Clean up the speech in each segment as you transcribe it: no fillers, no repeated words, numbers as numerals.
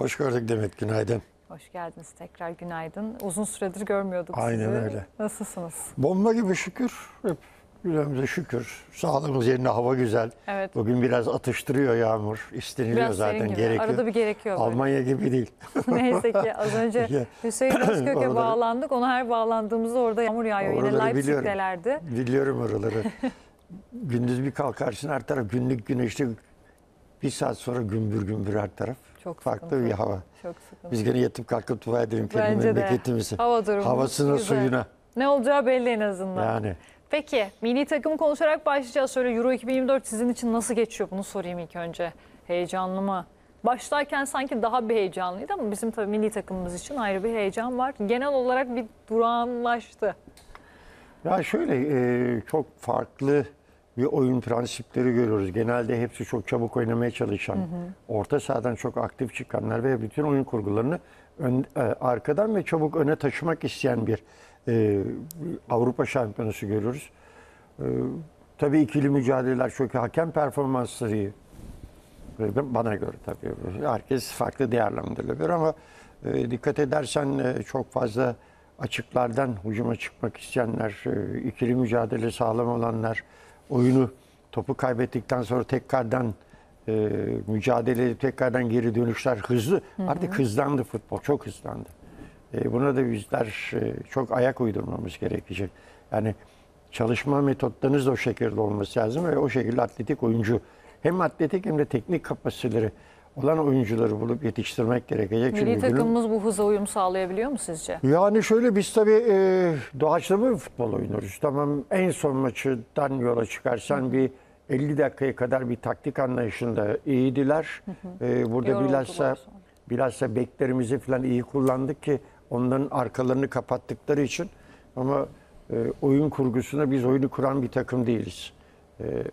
Hoş gördük Demet, günaydın. Hoş geldiniz tekrar, günaydın. Uzun süredir görmüyorduk sizi. Aynen öyle. Nasılsınız? Bomba gibi şükür. Hep güzelimize şükür. Sağlığımız yerine, hava güzel. Evet. Bugün biraz atıştırıyor yağmur. İsteniliyor biraz zaten, gerekiyor. Arada bir gerekiyor. Böyle. Almanya gibi değil. Neyse ki az önce Hüseyin Özkök'e bağlandık. Ona her bağlandığımızda orada yağmur yağıyor. Oraları yine Leipzig'delerdi. Biliyorum oraları. Gündüz bir kalkarsın, her taraf günlük güneşli. Bir saat sonra gümbür gümbür her taraf. Çok farklı sıkıntı. Bir hava. Çok sıkıntı. Biz gene yatıp kalkıp dua edelim kendi memleketimizi. Hava durumu. Havasına, güzel. Suyuna. Ne olacağı belli en azından. Yani. Peki milli takım konuşarak başlayacağız. Şöyle Euro 2024 sizin için nasıl geçiyor? Bunu sorayım ilk önce. Heyecanlı mı? Başlarken sanki daha bir heyecanlıydı ama bizim tabii milli takımımız için ayrı bir heyecan var. Genel olarak bir durağanlaştı. Ya şöyle çok farklı bir oyun prensipleri görüyoruz. Genelde hepsi çok çabuk oynamaya çalışan, orta sahadan çok aktif çıkanlar ve bütün oyun kurgularını arkadan ve çabuk öne taşımak isteyen bir Avrupa Şampiyonası görüyoruz. Tabii ikili mücadeleler, çünkü hakem performansları bana göre tabii. Herkes farklı değerlendiriliyor ama dikkat edersen çok fazla açıklardan hücuma çıkmak isteyenler, ikili mücadele sağlam olanlar, oyunu topu kaybettikten sonra tekrardan mücadele, tekrardan geri dönüşler hızlı. Artık hızlandı futbol, çok hızlandı. Buna da bizler çok ayak uydurmamız gerekecek. Yani çalışma metotlarınız da o şekilde olması lazım ve o şekilde atletik oyuncu, hem atletik hem de teknik kapasiteleri olan oyuncuları bulup yetiştirmek gerekecek. Milli takımımız bu hıza uyum sağlayabiliyor mu sizce? Yani şöyle, biz tabii doğaçlama bir futbol oynuyoruz. Tamam, en son maçtan yola çıkarsan bir 50 dakikaya kadar bir taktik anlayışında iyiydiler. Burada bilhassa beklerimizi falan iyi kullandık ki onların arkalarını kapattıkları için. Ama oyun kurgusuna, biz oyunu kuran bir takım değiliz.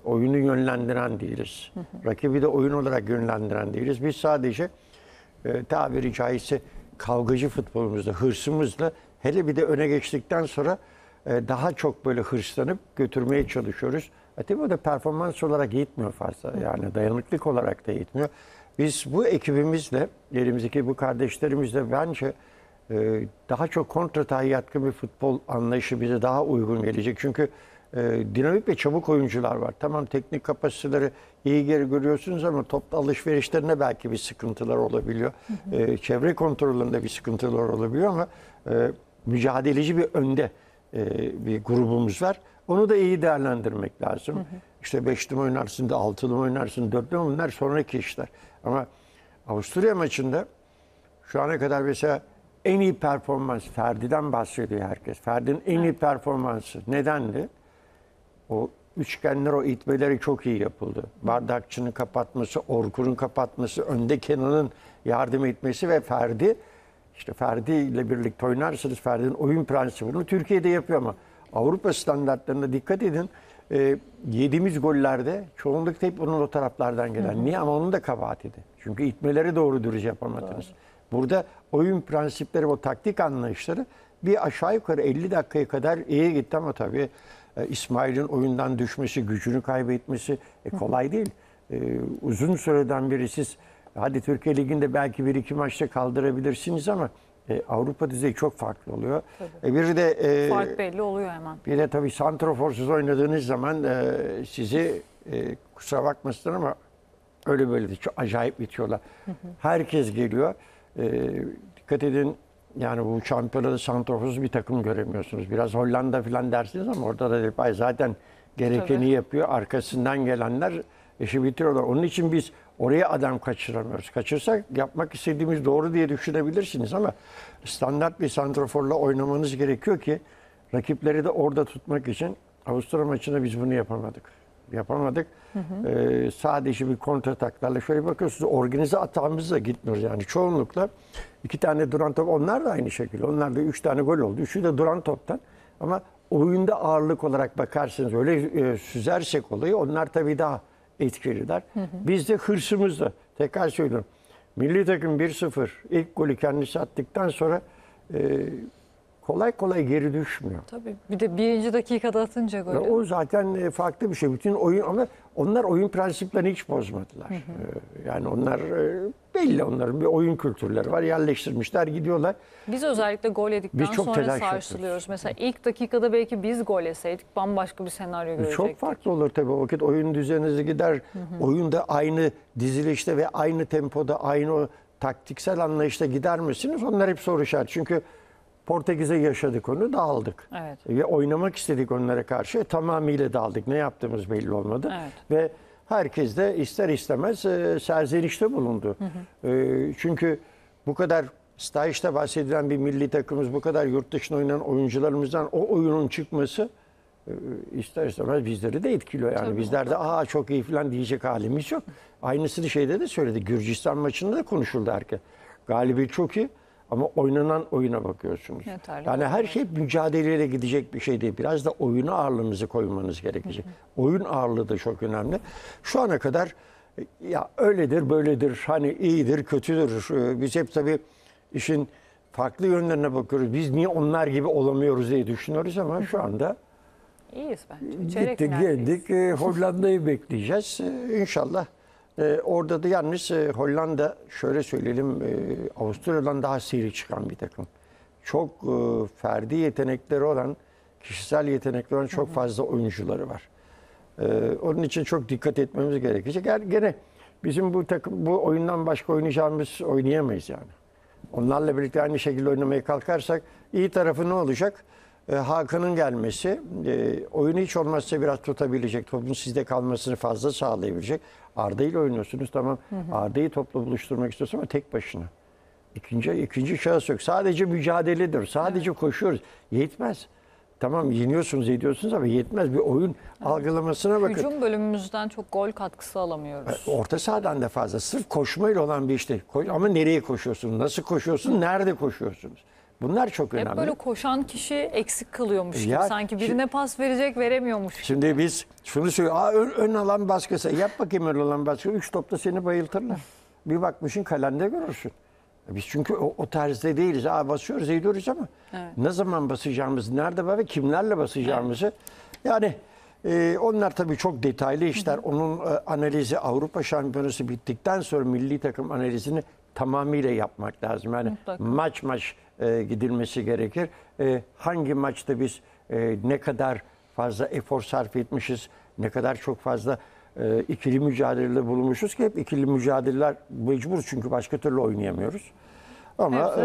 Oyunu yönlendiren değiliz. Rakibi de oyun olarak yönlendiren değiliz. Biz sadece tabiri caizse kavgacı futbolumuzla, hırsımızla, hele bir de öne geçtikten sonra daha çok böyle hırslanıp götürmeye çalışıyoruz. Tabii o da performans olarak yetmiyor fazla. Yani dayanıklık olarak da yetmiyor. Biz bu ekibimizle, elimizdeki bu kardeşlerimizle bence daha çok kontratağa yatkın bir futbol anlayışı bize daha uygun gelecek. Çünkü dinamik ve çabuk oyuncular var. Tamam, teknik kapasiteleri iyi geri görüyorsunuz ama top alışverişlerine belki bir sıkıntılar olabiliyor. Çevre kontrolünde bir sıkıntılar olabiliyor ama mücadeleci bir önde bir grubumuz var. Onu da iyi değerlendirmek lazım. İşte beşli oynarsın da, altılı oynarsın, dörtlü oynarsın, sonraki işler. Ama Avusturya maçında şu ana kadar mesela en iyi performans, Ferdi'den bahsediyor herkes. Ferdi'nin en iyi performansı nedendi? O üçgenler, o itmeleri çok iyi yapıldı. Bardakçı'nın kapatması, Orkun'un kapatması, önde Kenan'ın yardım etmesi ve Ferdi. İşte Ferdi ile birlikte oynarsınız. Ferdi'nin oyun prensibini Türkiye'de yapıyor ama Avrupa standartlarına dikkat edin. Yediğimiz gollerde çoğunlukla hep onun o taraflardan gelen. Niye? Ama onun da kabahatiydi. Çünkü itmeleri doğru dürüst yapamadınız. Doğru. Burada oyun prensipleri, o taktik anlayışları bir aşağı yukarı 50 dakikaya kadar iyi gitti ama tabii İsmail'in oyundan düşmesi, gücünü kaybetmesi kolay değil. Uzun süreden beri siz, hadi Türkiye Ligi'nde belki bir iki maçta kaldırabilirsiniz ama Avrupa düzeyi çok farklı oluyor. Bir de fark belli oluyor hemen. Bir de tabii santraforsuz oynadığınız zaman sizi kusura bakmasın ama öyle böyle çok acayip bitiyorlar. Herkes geliyor. Dikkat edin. Yani bu şampiyonada santrofuz bir takım göremiyorsunuz. Biraz Hollanda falan dersiniz ama orada da Depay zaten gerekeni yapıyor. Arkasından gelenler işi bitiriyorlar. Onun için biz oraya adam kaçıramıyoruz. Kaçırsak yapmak istediğimiz doğru diye düşünebilirsiniz ama standart bir santroforla oynamanız gerekiyor ki rakipleri de orada tutmak için. Avusturya maçında biz bunu yapamadık. Sadece bir kontrataklarla şöyle bakıyorsunuz, organize atağımızla gitmiyoruz yani çoğunlukla. İki tane duran top, onlar da aynı şekilde. Onlar da üç tane gol oldu. Üçü de duran toptan. Ama oyunda ağırlık olarak bakarsınız, öyle süzersek olayı, onlar tabii daha etkililer. Biz de hırsımızla, tekrar söylüyorum, milli takım 1-0 ilk golü kendisi attıktan sonra kolay kolay geri düşmüyor. Tabii. Bir de birinci dakikada atınca gol. O zaten farklı bir şey. Bütün oyun, ama onlar oyun prensiplerini hiç bozmadılar. Hı hı. Yani onlar belli, onların bir oyun kültürleri var. Yerleştirmişler, gidiyorlar. Biz özellikle gol yedikten sonra sarsılıyoruz. Mesela ilk dakikada belki biz gol yeseydik bambaşka bir senaryo görecektik. Çok farklı olur tabii. O vakit oyun düzeninize gider. Hı hı. Oyun da aynı dizilişte ve aynı tempoda, aynı o taktiksel anlayışta gider misiniz? Onlar hep soru işareti. Çünkü Portekiz'e yaşadık onu, dağıldık. Evet. Ve oynamak istedik onlara karşı. Tamamıyla dağıldık. Ne yaptığımız belli olmadı. Evet. Ve herkes de ister istemez serzenişte bulundu. Hı hı. Çünkü bu kadar stajda bahsedilen bir milli takımımız, bu kadar yurt dışına oynayan oyuncularımızdan o oyunun çıkması ister istemez bizleri de etkiliyor. Yani tabii, bizler de aa çok iyi falan diyecek halimiz yok. Aynısını şeyde de söyledi. Gürcistan maçında da konuşuldu herkes. Galibiyet çok iyi. Ama oynanan oyuna bakıyorsunuz. Yeterli, yani her şey mücadeleyle gidecek bir şey değil. Biraz da oyuna ağırlığınızı koymanız gerekecek. Hı hı. Oyun ağırlığı da çok önemli. Şu ana kadar ya öyledir, böyledir, hani iyidir, kötüdür. Biz hep tabii işin farklı yönlerine bakıyoruz. Biz niye onlar gibi olamıyoruz diye düşünüyoruz ama şu anda iyiyiz bence. Gittik, geldik. Hollanda'yı bekleyeceğiz. İnşallah. Orada da yalnız Hollanda, şöyle söyleyelim, Avusturya'dan daha seri çıkan bir takım. Çok ferdi yetenekleri olan, kişisel yetenekleri olan çok fazla oyuncuları var. Onun için çok dikkat etmemiz gerekecek. Gene bizim bu takım, bu oyundan başka oynayacağımız, oynayamayız yani. Onlarla birlikte aynı şekilde oynamaya kalkarsak iyi tarafı ne olacak? Hakan'ın gelmesi, oyunu hiç olmazsa biraz tutabilecek, topun sizde kalmasını fazla sağlayabilecek. Arda ile oynuyorsunuz, tamam. Arda'yı topla buluşturmak istiyorsun ama tek başına. İkinci şahıs yok. Sadece mücadeledir, sadece koşuyoruz. Yetmez. Tamam, yeniyorsunuz, ediyorsunuz ama yetmez. Bir oyun algılamasına bakın. Hücum bölümümüzden çok gol katkısı alamıyoruz. Orta sahadan da fazla. Sırf koşmayla olan bir işte. Ama nereye koşuyorsun, nasıl koşuyorsun, nerede koşuyorsunuz? Bunlar çok önemli. Hep böyle koşan kişi eksik kalıyormuş gibi. Sanki birine pas verecek, veremiyormuş gibi. Şimdi biz şunu söylüyoruz. Aa, ön alan baskısı. Yap bakayım ön alan baskısı. 3 topta seni bayıltırlar. Bir bakmışsın kalende görürsün. Biz çünkü o tarzda değiliz. Aa, basıyoruz, ediyoruz ama evet, ne zaman basacağımız, nerede ve kimlerle basacağımızı. Evet. Yani onlar tabii çok detaylı işler. Hı hı. Onun analizi Avrupa Şampiyonası bittikten sonra milli takım analizini tamamıyla yapmak lazım. Yani mutlaka maç gidilmesi gerekir. Hangi maçta biz ne kadar fazla efor sarf etmişiz, ne kadar çok fazla ikili mücadelede bulunmuşuz ki hep ikili mücadeleler mecbur, çünkü başka türlü oynayamıyoruz. Ama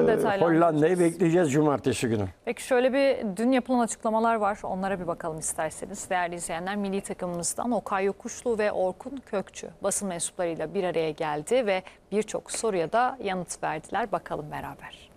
Hollanda'yı bekleyeceğiz cumartesi günü. Peki şöyle bir dün yapılan açıklamalar var. Onlara bir bakalım isterseniz. Değerli izleyenler, milli takımımızdan Okay Yokuşlu ve Orkun Kökçü basın mensuplarıyla bir araya geldi ve birçok soruya da yanıt verdiler. Bakalım beraber.